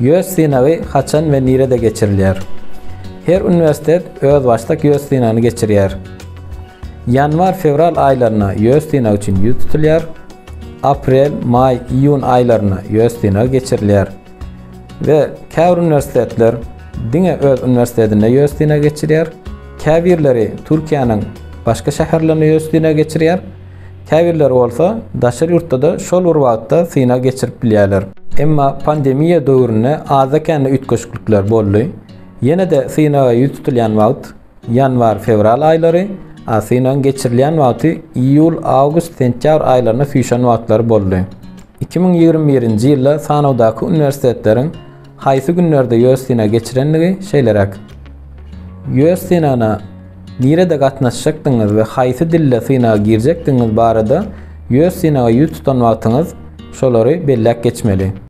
YÖS sınavı haçan ve nirede geçirilir. Her üniversite öz başlık YÖS sınavını geçirir. Yanvar-fevral aylarına YÖS sınavı için yüz tutulur. April, May, İyun aylarına YÖS sınavı geçirilir. Ve kavr üniversiteler dine öz üniversitelerine YÖS sınavı geçirir. Kavirleri Türkiye'nin başka şehirlerine YÖS sınavı geçirir. Kavirleri olsa daşar yurtta da şol urvaqda sınav geçirip bilirler. Emma pandemiya dövrüne azakenne ütkoşuklar bolly. Yine de sınava yüz tutulyan vaqt yanvar-fevral ayları, sınavın geçirilen vaqtı iyul-avgust-sentyabr aylarına süýşen vaqtlar bolly. 2021-nji ýylda sanawdaky üniversitetleriň haýsy günlerde YÖS sınavy geçirenligi şeýlerek. YÖS sınawyna nirede gatnaşjakdyňyz ve haýsy dille sınawa girjekdiňiz barada YÖS sınawy ýüz tutan wagtyňyz şolary bellek geçmeli.